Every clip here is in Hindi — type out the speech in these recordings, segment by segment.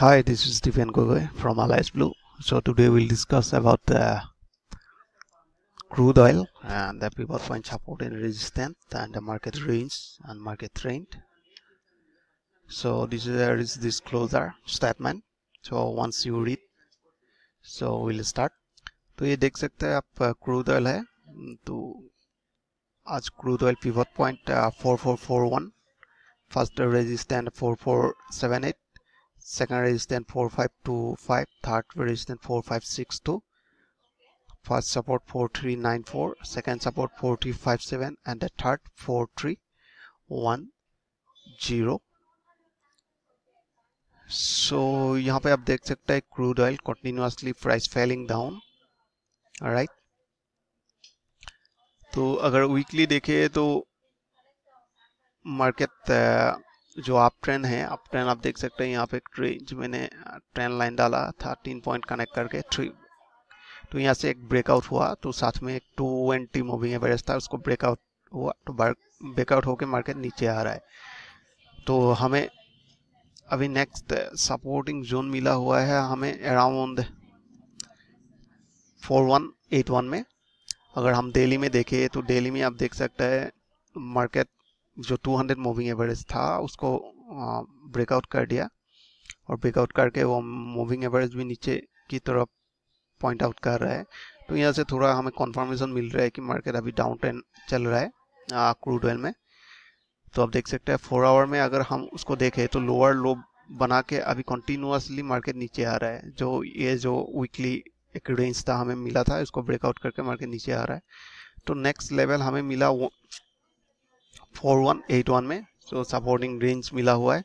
Hi, this is Stephen Gogoe from Alice Blue. So today we'll discuss about the crude oil and the pivot point support and resistance and the market range and market trend. So this is a risk disclosure statement. So once you read, so we'll start. तो ये देख सकते हैं आप क्रूड ऑयल है, तो आज crude oil pivot point 4441, first resistant 4478, second resistance 4525, third resistance 4562, first support 4394, second support 4357, and the third 4310. So यहाँ पे आप देख सकते हैं crude oil continuously price falling down, alright. तो अगर weekly देखें तो market जो अप ट्रेंड आप देख सकते हैं, यहाँ पे रेंज मैंने ट्रेंड लाइन डाला था 3 पॉइंट कनेक्ट करके 3, तो यहाँ से एक ब्रेकआउट हुआ, तो साथ में एक 220 मूविंग एवरेज था, उसको ब्रेकआउट हुआ, तो ब्रेकआउट होके मार्केट नीचे आ रहा है। तो हमें अभी नेक्स्ट सपोर्टिंग जोन मिला हुआ है हमें अराउंड 4181 में। अगर हम डेली में देखें तो डेली में आप देख सकते हैं मार्केट जो 200 मूविंग एवरेज था उसको ब्रेकआउट कर दिया, और ब्रेकआउट करके वो मूविंग एवरेज भी नीचे की तरफ पॉइंट आउट कर रहा है। तो यहाँ से थोड़ा हमें कन्फर्मेशन मिल रहा है कि मार्केट अभी डाउन ट्रेंड चल रहा है क्रूड ऑयल में। तो आप देख सकते हैं 4 आवर में अगर हम उसको देखें तो लोअर लो बना के अभी कंटिन्यूसली मार्केट नीचे आ रहा है। जो ये जो वीकली एक रेंज था हमें मिला था, इसको ब्रेकआउट करके मार्केट नीचे आ रहा है। तो नेक्स्ट लेवल हमें मिला 4181 में, तो सपोर्टिंग रेंज मिला हुआ है,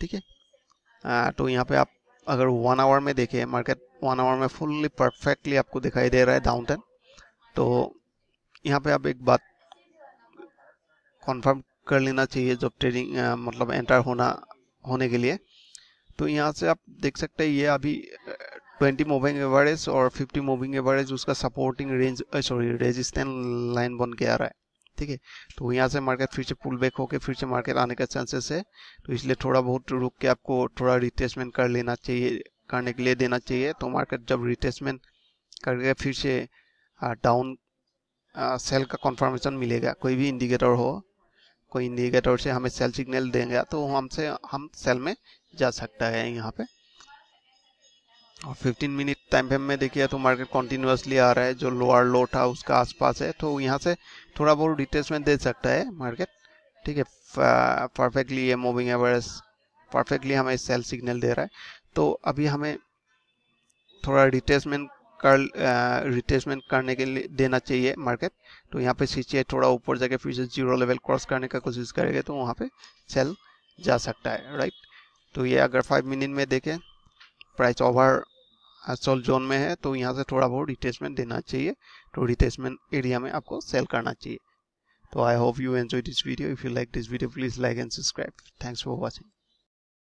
ठीक है। तो यहाँ पे आप अगर 1 आवर में देखें, मार्केट 1 आवर में फुल्ली परफेक्टली आपको दिखाई दे रहा है डाउन ट्रेंड। तो यहाँ पे आप एक बात कंफर्म कर लेना चाहिए जब ट्रेडिंग मतलब एंटर होने के लिए। तो यहाँ से आप देख सकते हैं ये अभी 20 मूविंग एवरेज और 50 मूविंग एवरेज उसका supporting range sorry resistance line बन के आ रहा है, ठीक है। तो यहाँ से मार्केट फिर से पुल बैक होकर फिर से मार्केट आने का चांसेस है, तो इसलिए थोड़ा बहुत रुक के आपको थोड़ा रिटेस्टमेंट करने के लिए देना चाहिए। तो मार्केट जब रिटेस्टमेंट करके फिर से डाउन सेल का कंफर्मेशन मिलेगा, कोई भी इंडिकेटर हो, कोई इंडिकेटर से हमें सेल सिग्नल देंगे तो हम सेल में जा सकता है यहाँ पे। और 15 मिनट टाइम फ्रेम में देखिए तो मार्केट कंटिन्यूसली आ रहा है, जो लोअर लो था उसका आसपास है, तो यहाँ से थोड़ा बहुत रिटेस्टमेंट दे सकता है मार्केट, ठीक है। परफेक्टली ये मूविंग एवरेज परफेक्टली हमें सेल सिग्नल दे रहा है, तो अभी हमें थोड़ा रिटेस्टमेंट करने के लिए देना चाहिए मार्केट। तो यहाँ पे सीचे थोड़ा ऊपर जाके फिर से 0 लेवल क्रॉस करने का कोशिश करेगा तो वहाँ पर सेल जा सकता है, राइट। तो ये अगर 5 मिनट में देखें प्राइस ओवर सोल जोन में है, तो यहाँ से थोड़ा बहुत रिटेस्टमेंट देना चाहिए, तो रिटेस्टमेंट एरिया में आपको सेल करना चाहिए। तो I hope you enjoy this video. If you like this video please like and subscribe. Thanks for watching.